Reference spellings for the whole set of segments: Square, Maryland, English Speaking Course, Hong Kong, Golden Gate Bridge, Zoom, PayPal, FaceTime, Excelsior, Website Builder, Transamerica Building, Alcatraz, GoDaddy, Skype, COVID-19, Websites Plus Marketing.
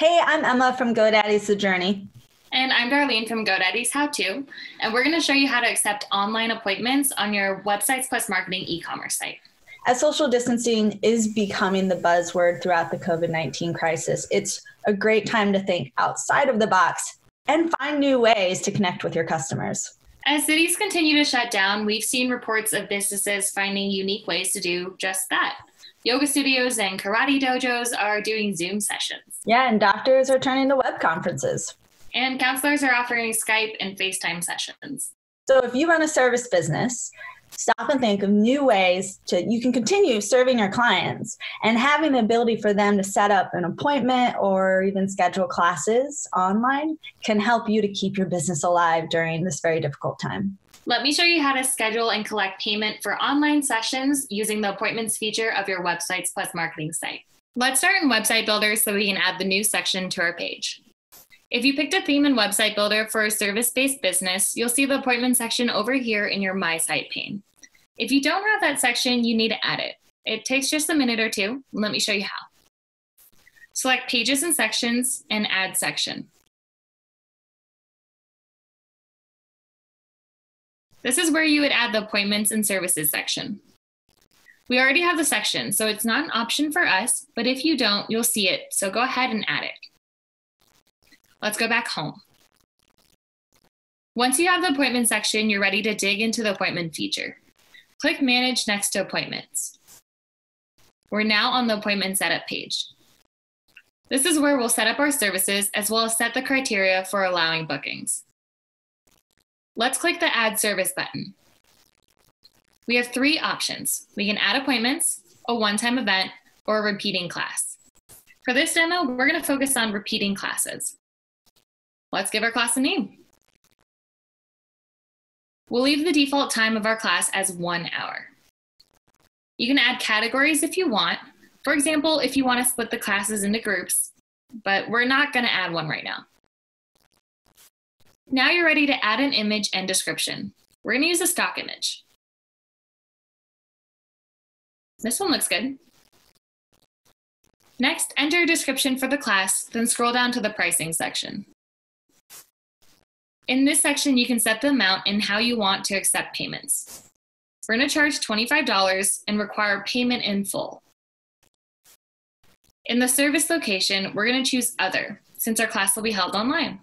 Hey, I'm Emma from GoDaddy's The Journey. And I'm Darlene from GoDaddy's How To. And we're going to show you how to accept online appointments on your Websites Plus Marketing e-commerce site. As social distancing is becoming the buzzword throughout the COVID-19 crisis, it's a great time to think outside of the box and find new ways to connect with your customers. As cities continue to shut down, we've seen reports of businesses finding unique ways to do just that. Yoga studios and karate dojos are doing Zoom sessions. Yeah, and doctors are turning to web conferences. And counselors are offering Skype and FaceTime sessions. So if you run a service business, stop and think of new ways you can continue serving your clients and having the ability for them to set up an appointment or even schedule classes online can help you to keep your business alive during this very difficult time. Let me show you how to schedule and collect payment for online sessions using the appointments feature of your Websites Plus Marketing site. Let's start in Website Builder so we can add the new section to our page. If you picked a theme in Website Builder for a service-based business, you'll see the appointment section over here in your My Site pane. If you don't have that section, you need to add it. It takes just a minute or two. Let me show you how. Select Pages and Sections and Add Section. This is where you would add the Appointments and Services section. We already have the section, so it's not an option for us, but if you don't, you'll see it, so go ahead and add it. Let's go back home. Once you have the appointment section, you're ready to dig into the appointment feature. Click Manage next to Appointments. We're now on the appointment setup page. This is where we'll set up our services as well as set the criteria for allowing bookings. Let's click the Add Service button. We have three options. We can add appointments, a one-time event, or a repeating class. For this demo, we're going to focus on repeating classes. Let's give our class a name. We'll leave the default time of our class as 1 hour. You can add categories if you want. For example, if you want to split the classes into groups, but we're not going to add one right now. Now you're ready to add an image and description. We're going to use a stock image. This one looks good. Next, enter a description for the class, then scroll down to the pricing section. In this section, you can set the amount and how you want to accept payments. We're going to charge $25 and require payment in full. In the service location, we're going to choose Other, since our class will be held online.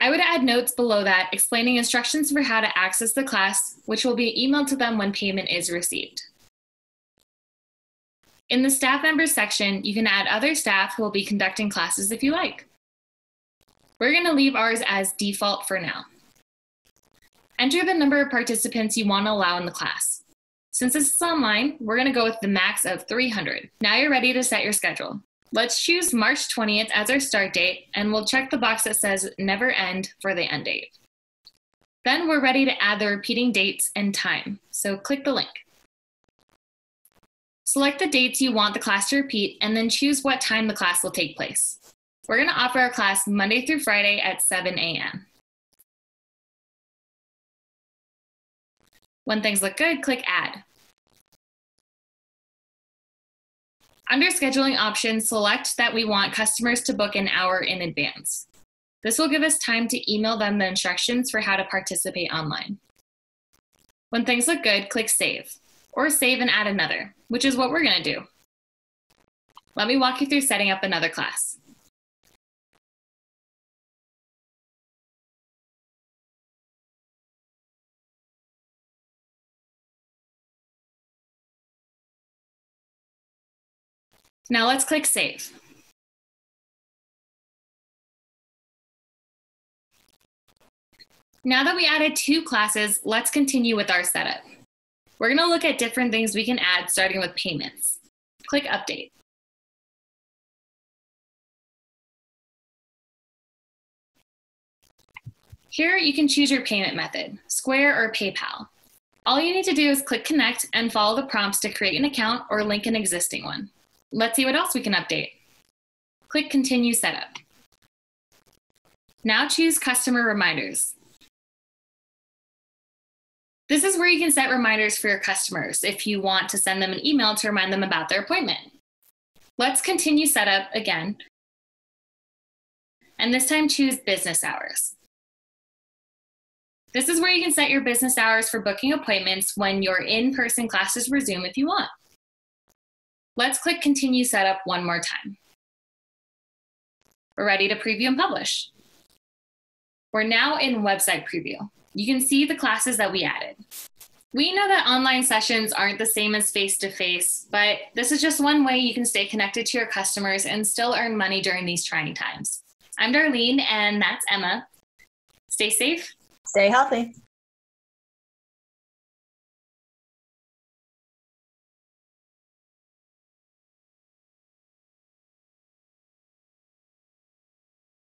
I would add notes below that explaining instructions for how to access the class, which will be emailed to them when payment is received. In the staff members section, you can add other staff who will be conducting classes if you like. We're going to leave ours as default for now. Enter the number of participants you want to allow in the class. Since this is online, we're going to go with the max of 300. Now you're ready to set your schedule. Let's choose March 20th as our start date, and we'll check the box that says Never End for the end date. Then we're ready to add the repeating dates and time, so click the link. Select the dates you want the class to repeat, and then choose what time the class will take place. We're going to offer our class Monday through Friday at 7 a.m. When things look good, click Add. Under Scheduling options, select that we want customers to book an hour in advance. This will give us time to email them the instructions for how to participate online. When things look good, click Save, or Save and Add Another, which is what we're going to do. Let me walk you through setting up another class. Now let's click Save. Now that we added two classes, let's continue with our setup. We're going to look at different things we can add, starting with payments. Click Update. Here you can choose your payment method, Square or PayPal. All you need to do is click Connect and follow the prompts to create an account or link an existing one. Let's see what else we can update. Click Continue Setup. Now choose Customer Reminders. This is where you can set reminders for your customers if you want to send them an email to remind them about their appointment. Let's continue setup again and this time choose business hours. This is where you can set your business hours for booking appointments when your in-person classes resume if you want. Let's click Continue Setup one more time. We're ready to preview and publish. We're now in Website Preview. You can see the classes that we added. We know that online sessions aren't the same as face-to-face, but this is just one way you can stay connected to your customers and still earn money during these trying times. I'm Darlene, and that's Emma. Stay safe. Stay healthy.